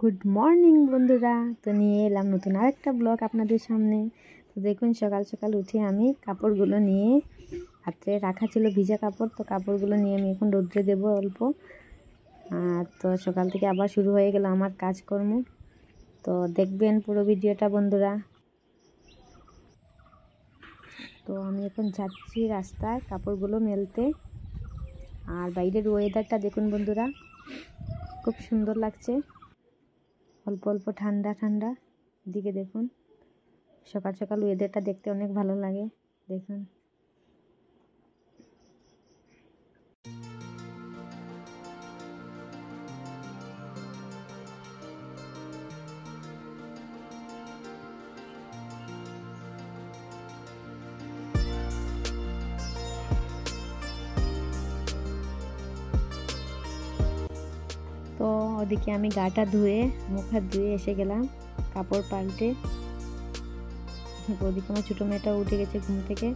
Good morning बंधुरा तो निये एलाम नतुन आरेकटा ब्लग आपनादेर सामने। तो देखुन सकाल सकाल उठे आमी कापड़गुलो निये हाते राखा छिलो भिजा कापड़, तो कापड़गुलो निये आमी एखन रौद्रे देब अल्प। तो सकाल थेके आबार शुरू हये गेल आमार काजकर्म, तो देखबेन पुरो भिडियोटा बंधुरा। तो आमी एखन जाच्छि रास्ताय कापड़गुलो मेलते आर बाइरेर ओयेदारटा देखुन बंधुरा, खूब सुंदर लागछे, अल्प अल्प ठंडा ठंडा। एदिके देखुन सकाल सकाल वेदारटा देखते अनेक भालो लागे। देखुन तो ओदिके आमी गाटा धुए मुख हाथ धुए एसे गेलाम कपड़ पाल्टे। ओदिके आमार छोटो मेयेटा उठे गेछे घुम थेके।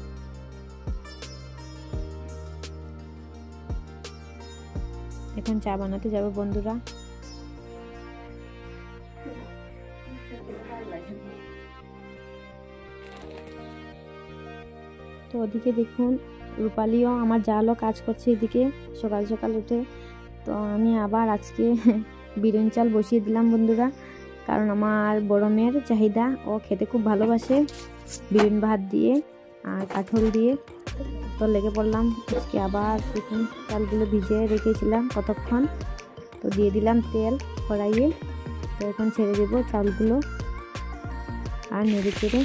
एखन चा बानाते जाबे बंधुरा। तो ओदिके देखुन रूपालीओ आमार जालो काज करछे एदिके सकाल सकाल उठे। तो आमी आबार आज के बिरिन चाल बसिए दिलाम बंधुरा, कारण आमार बड़ो मेयेर चाहिदा, ओ खेते खूब भालोबाशे बिरिन भात दिए आर काठल दिए। तो लेगे पड़लाम आजके आबार बिरिन चालगुलो भिजिए रेखेछिलाम कतक्षण, तो दिए दिलाम तेल कड़ाइए। तो एखन छेड़े देब चालगुलो आर नेड़े चेड़े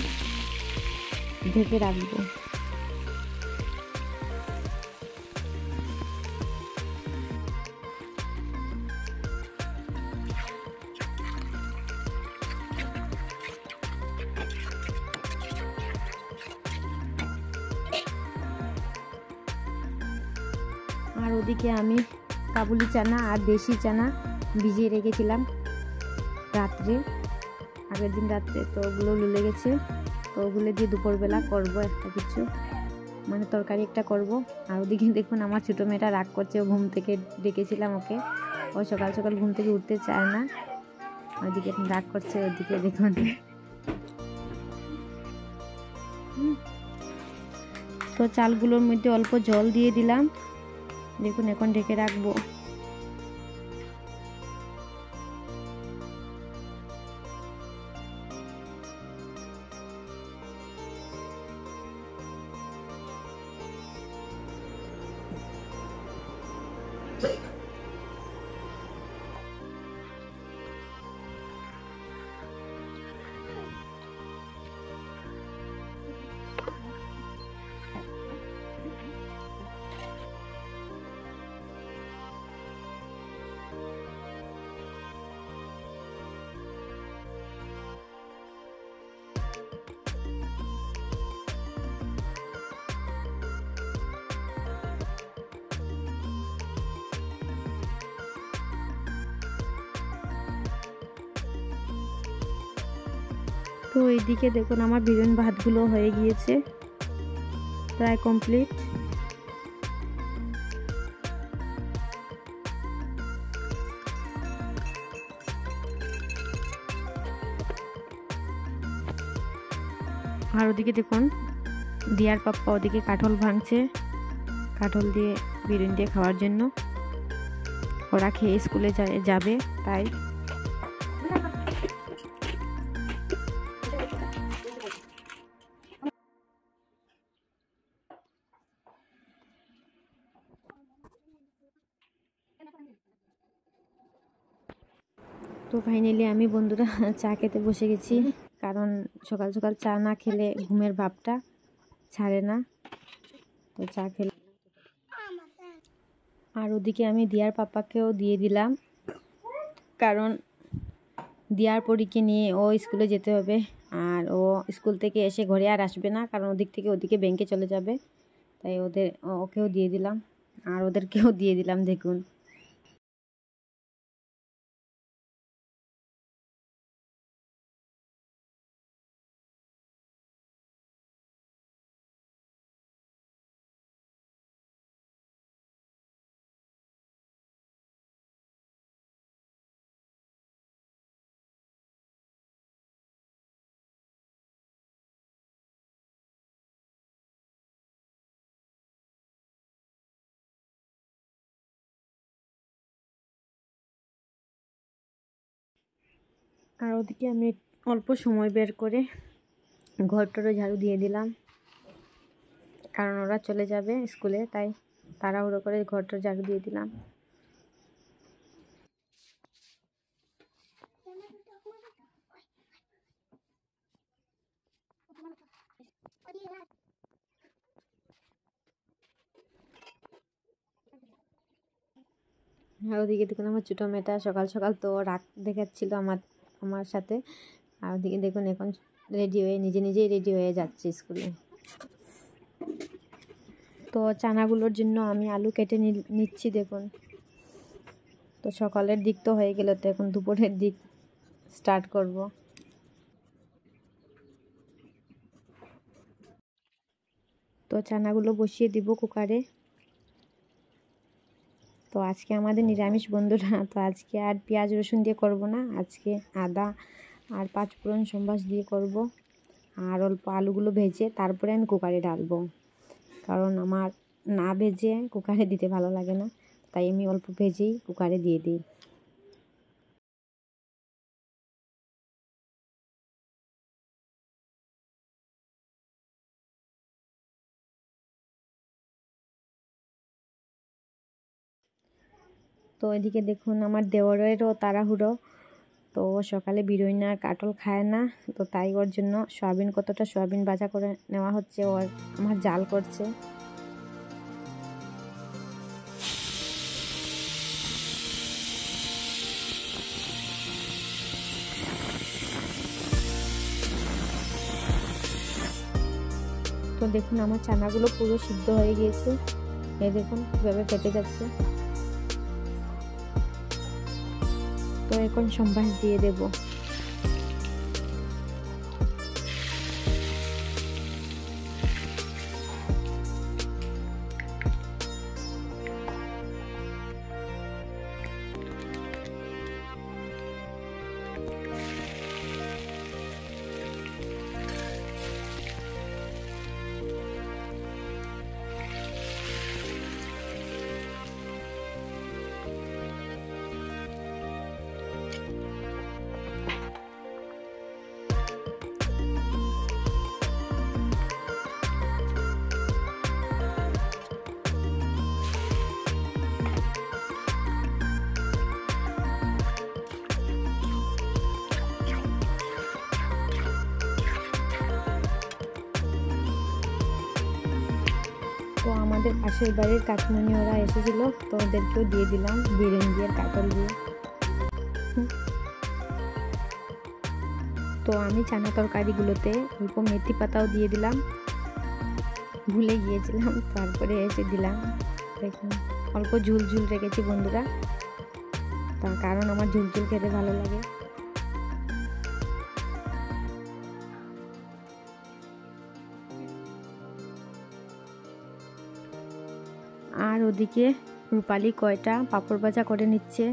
ढेके राखबो। और ओदिके आमी काबुली चाना और देशी चाना भिजिए रेखेछिलाम रात्रे, आगे दिन रात्रे। तो ओगुलो लुले गेछे, तो ओगुलो दिए दुपुर बेला करब एकटा किछु, माने तरकारी एकटा करब। और ओदिके देखुन आमार छोटो मेयेटा राग करछे, ओ घुम थेके डेकेछिलाम ओके, ओ सकाल सकाल घुम थेके उठते चाय ना, ओदिके एखन राग करछे। ओदिके देखुन तो चालगुलोर मध्ये अल्प जल दिए दिलाम, देखुन एखन ढेके राखबो। तो एदिके देखुन आमार बिरिन भातगुलो हये गियेछे प्राय कमप्लीट। आर ओदिके देखुन दियार पाप्पा ओदिके काठल भांगछे, काठल दिए बिरिन दिए खावार जोन्नो। ओरा खेये स्कुले जाबे ताई। तो फाइनली आमी बंधुरा चा खेते बसे गेছি, कारण सकाल सकाल चा ना खेले घुमेर भाबटा छाड़े ना। तो चा खेले आर ओदिके आमी दियार पापाकेও दिए दिलाम, कारण दियार परीके निये ओ स्कूले जेते होबे आर ओ स्कूल थेके एसे घरे आर आसबे ना, कारण ओदिक थेके ओदिके बैंके चले जाबे। ताई ओদের ওকেও दिए दिलाम आर ওদেরকেও दिए दिलाम। देखुन और ওদিকে আমি অল্প সময় বের করে ঘরটার ঝাড়ু দিয়ে দিলাম কারণ ওরা চলে যাবে স্কুলে তাই তাড়াহুড়ো করে ঘরটার ঝাড়ু দিয়ে দিলাম। আর ওদিকে দেখুন আমার ছোটো মেয়েটা সকাল সকাল তো রাগ দেখাচ্ছিল আমার সাথে। আর ওদিকে দেখুন এখন রেডি হয়ে নিজে নিজেই রেডি হয়ে যাচ্ছে স্কুলে। তো চানাগুলোর জন্য আমি আলু কেটে নিচ্ছি দেখুন। তো সকালের দিক তো হয়ে গেল, তো এখন দুপুরের দিক স্টার্ট করব। তো চানাগুলো বসিয়ে দিব কুকারে। তো আজকে আমাদের নিরামিষ বন্ধুরা, তো আজকে আর পেঁয়াজ রসুন দিয়ে করব না, আজকে আদা আর পাঁচফোড়ন সম্বাস দিয়ে করব। আর অল্প আলুগুলো ভেজে তারপরে আমি কুকারে ডালবো, কারণ আমার না ভেজে কুকারে দিতে ভালো লাগে না, তাই আমি অল্প ভেজেই কুকারে দিয়ে দিই। তো এদিকে দেখুন আমার দেওরেরও তাড়াহুড়ো, তো সকালে বেরোয় না আর কাটল খায় না, তো তাই ওর জন্য সয়াবিন কতটা সয়াবিন ভাজা করে নেওয়া হচ্ছে। ওর আমার জাল করছে। তো দেখুন আমার চানাগুলো পুরো সিদ্ধ হয়ে গিয়েছে, এই দেখুন কীভাবে ফেটে যাচ্ছে। তো এখন সম্বাস দিয়ে দেব। তো আমাদের পাশের বাড়ির কাকিমণি ওরা এসেছিল, তো ওদেরকেও দিয়ে দিলাম বিরিয়ানি আর কাটল দিয়ে। তো আমি চানা তরকারিগুলোতে অল্প মেথি পাতাও দিয়ে দিলাম, ভুলে গিয়েছিলাম, তারপরে এসে দিলাম। দেখুন অল্প ঝুল ঝুল রেখেছি বন্ধুরা, তার কারণ আমার ঝুল ঝুল খেতে ভালো লাগে। আর ওদিকে রূপালি কয়টা পাঁপড় ভাজা করে নিচ্ছে,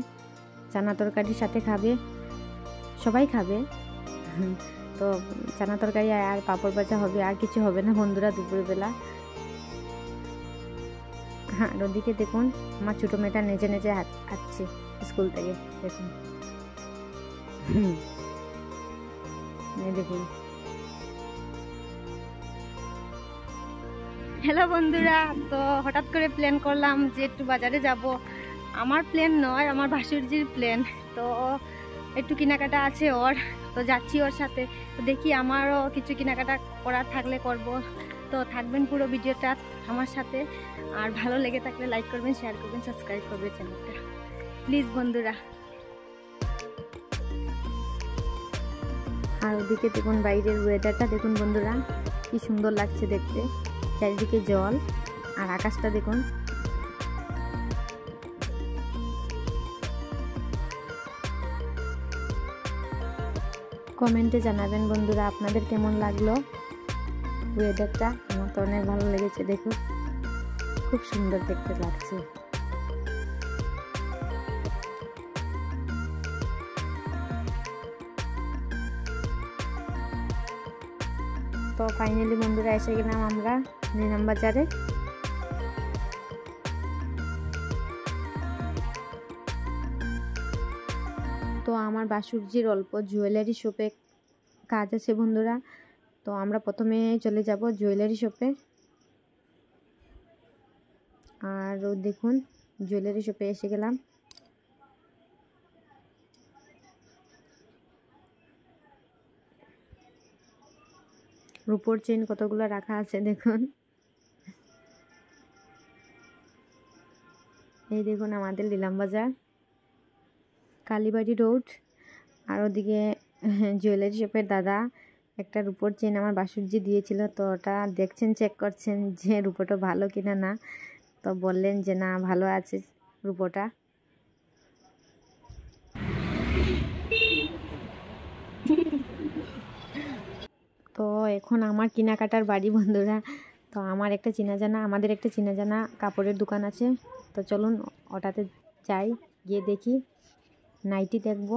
চানা তরকারির সাথে খাবে, সবাই খাবে। তো চানা তরকারি আর পাঁপড় ভাজা হবে, আর কিছু হবে না বন্ধুরা দুপুরবেলা। হ্যাঁ, ওদিকে দেখুন আমার ছোটো মেয়েটা নেচে নেচে আসছে স্কুল থেকে, দেখুন দেখুন। হ্যালো বন্ধুরা, তো হঠাৎ করে প্ল্যান করলাম যে একটু বাজারে যাব। আমার প্ল্যান নয়, আমার ভাসুরজির প্ল্যান। তো একটু কেনাকাটা আছে ওর, তো যাচ্ছি ওর সাথে। তো দেখি আমারও কিছু কেনাকাটা করার থাকলে করব। তো থাকবেন পুরো ভিডিওটা আমার সাথে, আর ভালো লেগে থাকলে লাইক করবেন, শেয়ার করবেন, সাবস্ক্রাইব করবেন চ্যানেলটা প্লিজ বন্ধুরা। আর ওদিকে দেখুন বাইরের ওয়েদারটা দেখুন বন্ধুরা, কি সুন্দর লাগছে দেখতে। চারিদিকে জল আর আকাশটা দেখুন। কমেন্টে জানাবেন বন্ধুরা আপনাদের কেমন লাগলো ওয়েদারটা। আমার তো অনেক ভালো লেগেছে, দেখুন খুব সুন্দর দেখতে লাগছে। তো ফাইনালি বন্ধুরা এসে গেলাম আমরা নিলাম বাজারে। তো तो आमार बासुरजिर अल्प জুয়েলারি শপে কাজ আছে বন্ধুরা। তো আমরা প্রথমে চলে যাব জুয়েলারি শপে। আর দেখুন জুয়েলারি শপে এসে গেলাম। রূপোর চেইন কতগুলো রাখা আছে দেখুন। এই দেখুন আমাদের নিলাম বাজার কালীবাড়ি রোড। আর ওদিকে জুয়েলারি শপের দাদা একটা রূপোর চেন আমার বাসুরজি দিয়েছিল, তো ওটা দেখছেন, চেক করছেন যে রূপোটা ভালো কিনা না। তো বললেন যে না ভালো আছে রূপোটা। তো এখন আমার কেনাকাটার বাড়ি বন্ধুরা। তো আমার একটা চেনা জানা, আমাদের একটা চেনা জানা কাপড়ের দোকান আছে, তো চলুন ওটাতে যাই, গিয়ে দেখি নাইটি দেখব।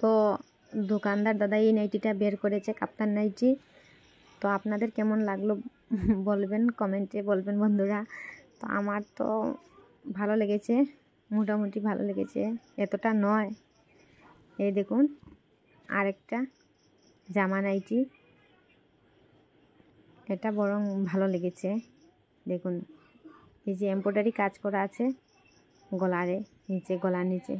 তো দোকানদার দাদা এই নাইটিটা বের করেছে, কাপ্তান নাইটি। তো আপনাদের কেমন লাগলো বলবেন, কমেন্টে বলবেন বন্ধুরা। তো আমার তো ভালো লেগেছে, মোটামুটি ভালো লেগেছে, এতটা নয়। এই দেখুন আরেকটা জামা নাইটি, এটা বরং ভালো লেগেছে। দেখুন এই যে এমব্রয়ডারি কাজ করা আছে গলারে নিচে, গলার নিচে।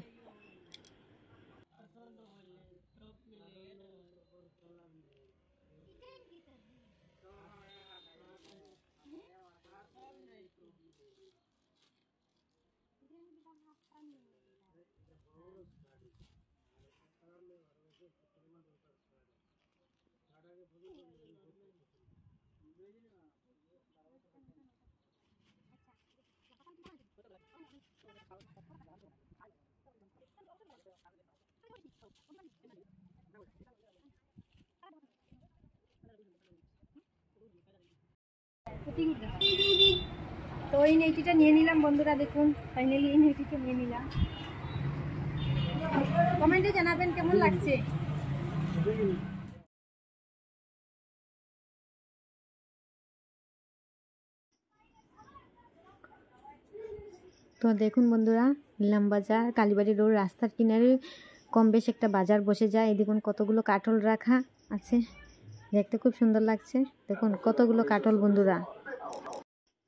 তো এই নেটিটা নিয়ে নিলাম বন্ধুরা, দেখুন ফাইনালি এই নেটিটা নিয়ে নিলাম। কমেন্টে জানাবেন কেমন লাগছে। তো দেখুন বন্ধুরা নিলাম বাজার কালীবাড়ি রোড রাস্তার কিনারে কম বেশ একটা বাজার বসে যায়। এই দেখুন কতগুলো কাটল রাখা আছে, দেখতে খুব সুন্দর লাগছে। দেখুন কতগুলো কাটল বন্ধুরা।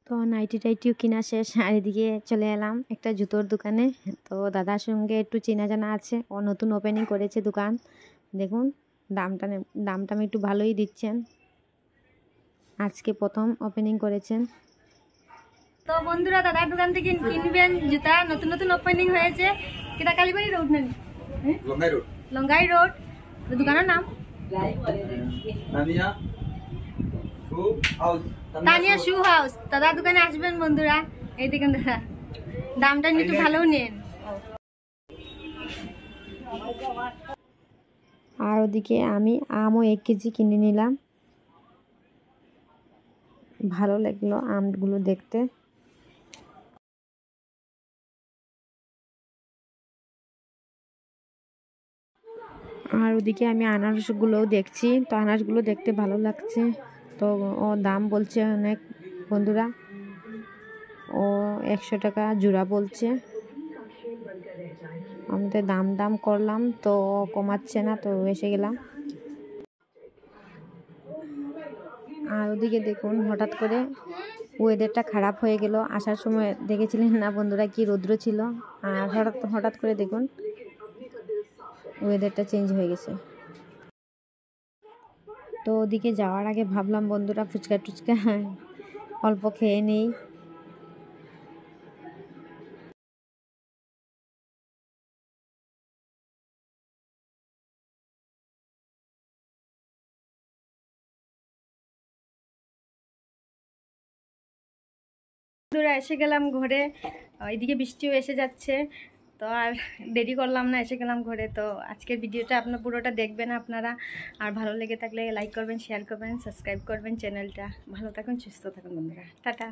তো নাইটি টাইটিও কিনা শেষ, আর এদিকে চলে এলাম একটা জুতোর দোকানে। তো দাদার সঙ্গে একটু চেনা জানা আছে, ও নতুন ওপেনিং করেছে দোকান। দেখুন দামটা একটু ভালোই দিচ্ছেন, আজকে প্রথম ওপেনিং করেছেন। তো বন্ধুরা দাদার দোকান থেকে কিনবেন জুতা, নতুন নতুন ওপেনিং হয়েছে। কেটা কালীবাড়ি রোড না লঙ্গাই রোড, দোকানের নাম তানিয়া শু হাউস। দাদা দোকানে আসবেন বন্ধুরা, এই দেখেন দাদা দামটা একটু ভালো নেন। আর ওদিকে আমি আমও 1 কেজি কিনে নিলাম, ভালো লাগলো আমগুলো দেখতে। আর ওদিকে আমি আনারসগুলোও দেখছি, তো আনারসগুলো দেখতে ভালো লাগছে। তো ও দাম বলছে অনেক বন্ধুরা, ও 100 টাকা জোড়া বলছে। আমি তো দাম করলাম, তো কমাচ্ছে না, তো এসে গেলাম। আর ওদিকে দেখুন হঠাৎ করে ওয়েদারটা খারাপ হয়ে গেল। আসার সময় দেখেছিলেন না বন্ধুরা কি রৌদ্র ছিল, আর হঠাৎ করে দেখুন ওয়েদারটা চেঞ্জ হয়ে গেছে। তো ওদিকে যাওয়ার আগে ভাবলাম বন্ধুরা ফুচকা টুচকা অল্প খেয়ে নেই। বন্ধুরা এসে গেলাম ঘরে, এদিকে বৃষ্টিও এসে যাচ্ছে। তো আর দেরি করলাম না, এসে গেলাম ঘরে। তো আজকের ভিডিওটা আপনার পুরোটা দেখবেন আপনারা, আর ভালো লেগে থাকলে লাইক করবেন, শেয়ার করবেন, সাবস্ক্রাইব করবেন চ্যানেলটা। ভালো থাকুন, সুস্থ থাকুন বন্ধুরা, টাটা।